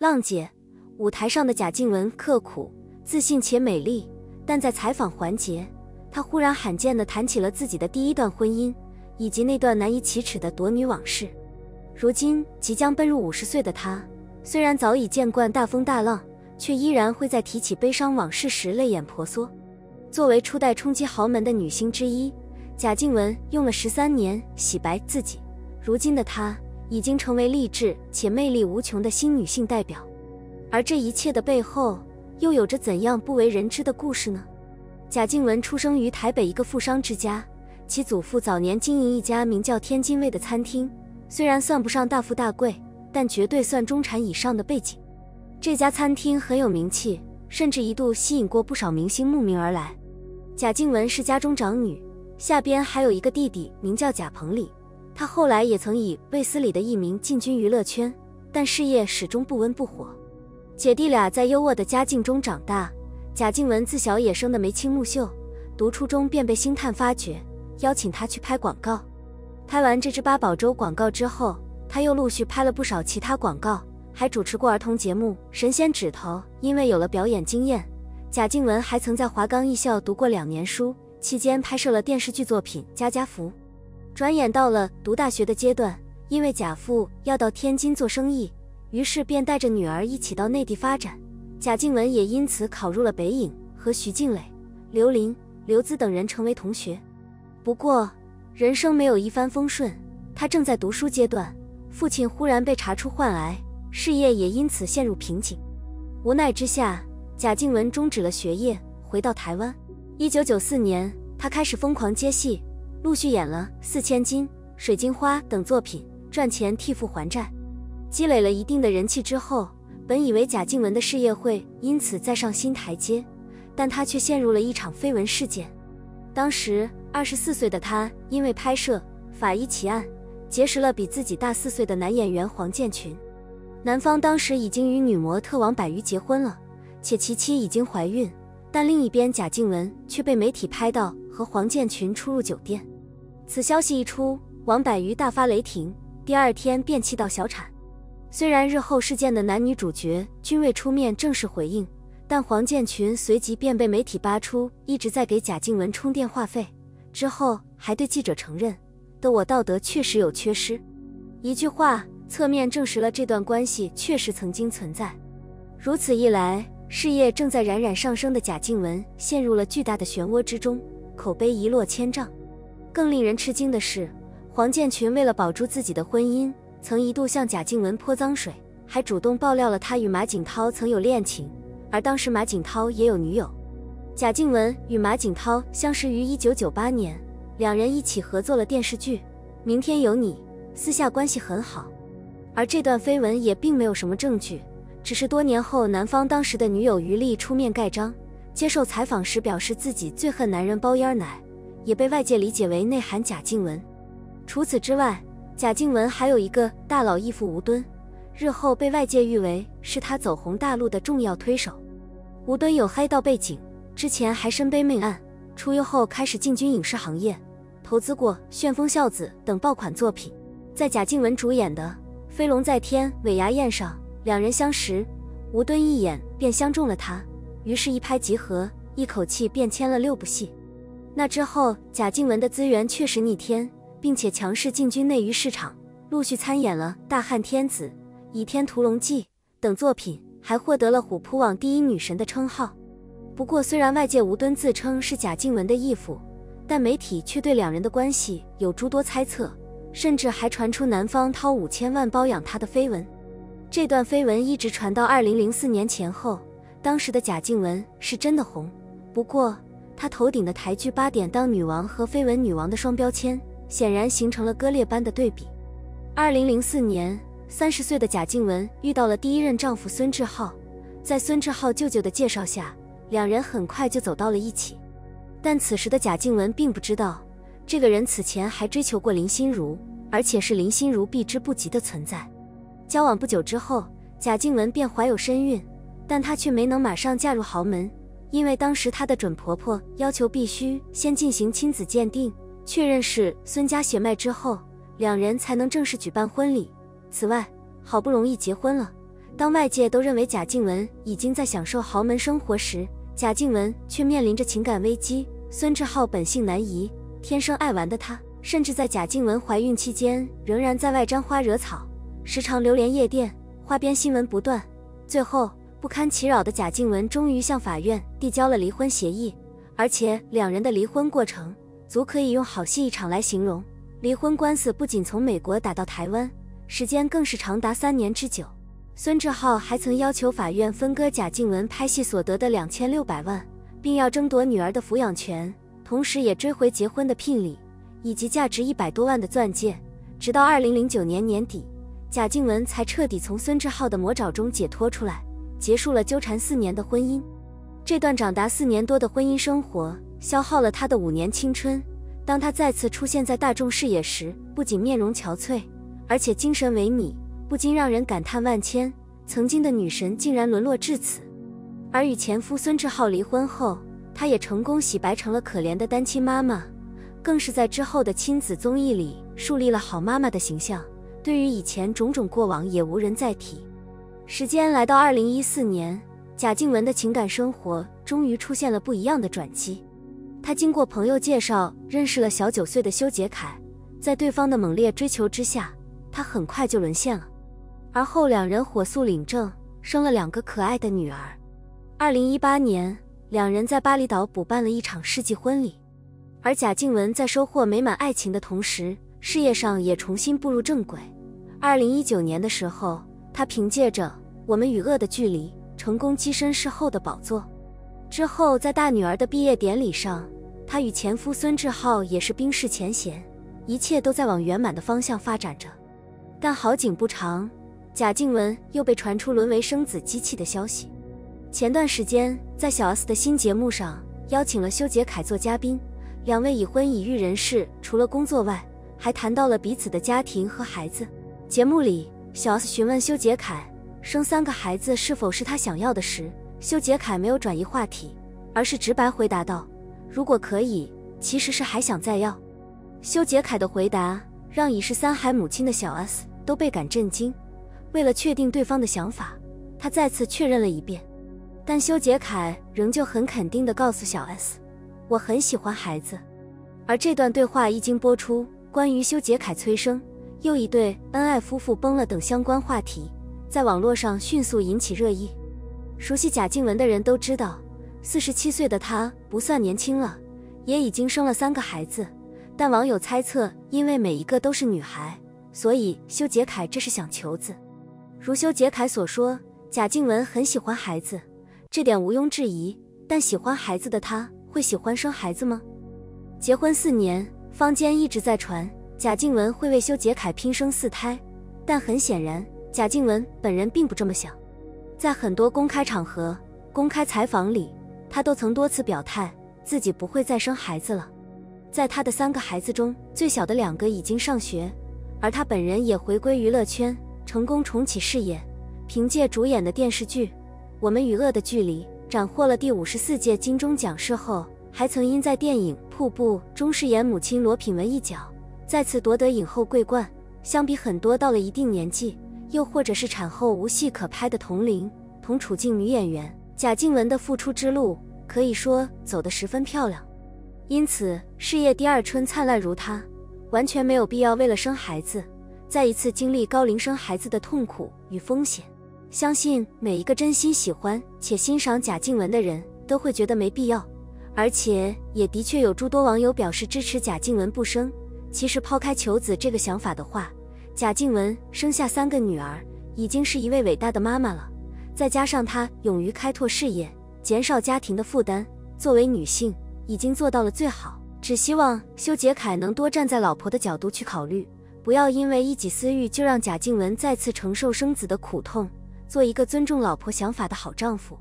浪姐舞台上的贾静雯刻苦、自信且美丽，但在采访环节，她忽然罕见地谈起了自己的第一段婚姻，以及那段难以启齿的夺女往事。如今即将奔入50岁的她，虽然早已见惯大风大浪，却依然会在提起悲伤往事时泪眼婆娑。作为初代冲击豪门的女星之一，贾静雯用了13年洗白自己。如今的她已经成为励志且魅力无穷的新女性代表，而这一切的背后又有着怎样不为人知的故事呢？贾静雯出生于台北一个富商之家，其祖父早年经营一家名叫天津卫的餐厅，虽然算不上大富大贵，但绝对算中产以上的背景。这家餐厅很有名气，甚至一度吸引过不少明星慕名而来。贾静雯是家中长女，下边还有一个弟弟名叫贾鹏礼，他后来也曾以卫斯理的艺名进军娱乐圈，但事业始终不温不火。姐弟俩在优渥的家境中长大，贾静雯自小也生得眉清目秀，读初中便被星探发掘，邀请她去拍广告。拍完这支八宝粥广告之后，她又陆续拍了不少其他广告，还主持过儿童节目《神仙指头》。因为有了表演经验，贾静雯还曾在华冈艺校读过2年书，期间拍摄了电视剧作品《家家福》。转眼到了读大学的阶段，因为贾父要到天津做生意，于是便带着女儿一起到内地发展。贾静雯也因此考入了北影，和徐静蕾、刘琳、刘孜等人成为同学。不过人生没有一帆风顺，她正在读书阶段，父亲忽然被查出患癌，事业也因此陷入瓶颈。无奈之下，贾静雯终止了学业，回到台湾。1994年，她开始疯狂接戏，陆续演了《4千金》、《水晶花》等作品，赚钱替父还债。积累了一定的人气之后，本以为贾静雯的事业会因此再上新台阶，但她却陷入了一场绯闻事件。当时24岁的她因为拍摄《法医奇案》结识了比自己大4岁的男演员黄建群。男方当时已经与女模特王柏瑜结婚了，且其妻已经怀孕，但另一边贾静雯却被媒体拍到和黄建群出入酒店。此消息一出，王柏瑜大发雷霆，第2天便气到小产。虽然日后事件的男女主角均未出面正式回应，但黄建群随即便被媒体扒出一直在给贾静雯充电话费，之后还对记者承认的我道德确实有缺失。一句话侧面证实了这段关系确实曾经存在。如此一来，事业正在冉冉上升的贾静雯陷入了巨大的漩涡之中，口碑一落千丈。更令人吃惊的是，黄建群为了保住自己的婚姻，曾一度向贾静雯泼脏水，还主动爆料了他与马景涛曾有恋情，而当时马景涛也有女友。贾静雯与马景涛相识于1998年，两人一起合作了电视剧《明天有你》，私下关系很好。而这段绯闻也并没有什么证据，只是多年后男方当时的女友于丽出面盖章，接受采访时表示自己最恨男人包烟奶，也被外界理解为内涵贾静雯。除此之外，贾静雯还有一个大佬义父吴敦，日后被外界誉为是他走红大陆的重要推手。吴敦有黑道背景，之前还身背命案，出狱后开始进军影视行业，投资过《旋风孝子》等爆款作品。在贾静雯主演的《飞龙在天》尾牙宴上，两人相识，吴敦一眼便相中了他，于是一拍即合，一口气便签了6部戏。那之后，贾静雯的资源确实逆天，并且强势进军内娱市场，陆续参演了《大汉天子》《倚天屠龙记》等作品，还获得了虎扑网第一女神的称号。不过虽然外界吴敦自称是贾静雯的义父，但媒体却对两人的关系有诸多猜测，甚至还传出男方掏5000万包养她的绯闻。这段绯闻一直传到2004年前后，当时的贾静雯是真的红，不过她头顶的台剧8点当女王和绯闻女王的双标签显然形成了割裂般的对比。2004年，30岁的贾静雯遇到了第一任丈夫孙志浩，在孙志浩舅舅的介绍下，两人很快就走到了一起。但此时的贾静雯并不知道，这个人此前还追求过林心如，而且是林心如避之不及的存在。交往不久之后，贾静雯便怀有身孕，但她却没能马上嫁入豪门，因为当时她的准婆婆要求必须先进行亲子鉴定，确认是孙家血脉之后，两人才能正式举办婚礼。此外，好不容易结婚了，当外界都认为贾静雯已经在享受豪门生活时，贾静雯却面临着情感危机。孙志浩本性难移，天生爱玩的他，甚至在贾静雯怀孕期间仍然在外沾花惹草，时常流连夜店，花边新闻不断。最后不堪其扰的贾静雯终于向法院递交了离婚协议，而且两人的离婚过程足可以用好戏一场来形容。离婚官司不仅从美国打到台湾，时间更是长达3年之久。孙志浩还曾要求法院分割贾静雯拍戏所得的2600万，并要争夺女儿的抚养权，同时也追回结婚的聘礼以及价值100多万的钻戒。直到2009年年底，贾静雯才彻底从孙志浩的魔爪中解脱出来，结束了纠缠4年的婚姻。这段长达4年多的婚姻生活消耗了她的5年青春。当他再次出现在大众视野时，不仅面容憔悴，而且精神萎靡，不禁让人感叹万千，曾经的女神竟然沦落至此。而与前夫孙志浩离婚后，她也成功洗白成了可怜的单亲妈妈，更是在之后的亲子综艺里树立了好妈妈的形象，对于以前种种过往也无人再提。时间来到2014年，贾静雯的情感生活终于出现了不一样的转机。他经过朋友介绍认识了小9岁的修杰楷，在对方的猛烈追求之下，他很快就沦陷了。而后两人火速领证，生了2个可爱的女儿。2018年，两人在巴厘岛补办了一场世纪婚礼。而贾静雯在收获美满爱情的同时，事业上也重新步入正轨。2019年的时候，他凭借着《我们与恶的距离》成功跻身事后的宝座。之后在大女儿的毕业典礼上，她与前夫孙志浩也是冰释前嫌，一切都在往圆满的方向发展着。但好景不长，贾静雯又被传出沦为生子机器的消息。前段时间在小 S 的新节目上邀请了修杰楷做嘉宾，两位已婚已育人士除了工作外，还谈到了彼此的家庭和孩子。节目里小 S 询问修杰楷生3个孩子是否是他想要的时，修杰楷没有转移话题，而是直白回答道：“如果可以，其实是还想再要。”修杰楷的回答让已是3孩母亲的小 S 都倍感震惊。为了确定对方的想法，他再次确认了一遍，但修杰楷仍旧很肯定地告诉小 S：“ 我很喜欢孩子。”而这段对话一经播出，关于修杰楷催生，又一对恩爱夫妇崩了等相关话题，在网络上迅速引起热议。熟悉贾静雯的人都知道，47岁的她不算年轻了，也已经生了3个孩子。但网友猜测，因为每一个都是女孩，所以修杰楷这是想求子。如修杰楷所说，贾静雯很喜欢孩子，这点毋庸置疑。但喜欢孩子的她会喜欢生孩子吗？结婚4年，坊间一直在传贾静雯会为修杰楷拼生4胎，但很显然，贾静雯本人并不这么想。在很多公开场合、公开采访里，她都曾多次表态自己不会再生孩子了。在她的3个孩子中，最小的2个已经上学，而她本人也回归娱乐圈，成功重启事业，凭借主演的电视剧《我们与恶的距离》斩获了第54届金钟奖视后，还曾因在电影《瀑布》中饰演母亲罗品文一角，再次夺得影后桂冠。相比很多到了一定年纪，又或者是产后无戏可拍的同龄、同处境女演员，贾静雯的复出之路可以说走得十分漂亮。因此，事业第二春灿烂如她，完全没有必要为了生孩子，再一次经历高龄生孩子的痛苦与风险。相信每一个真心喜欢且欣赏贾静雯的人都会觉得没必要，而且也的确有诸多网友表示支持贾静雯不生。其实抛开求子这个想法的话，贾静雯生下3个女儿，已经是一位伟大的妈妈了。再加上她勇于开拓事业，减少家庭的负担，作为女性已经做到了最好。只希望修杰楷能多站在老婆的角度去考虑，不要因为一己私欲就让贾静雯再次承受生子的苦痛，做一个尊重老婆想法的好丈夫。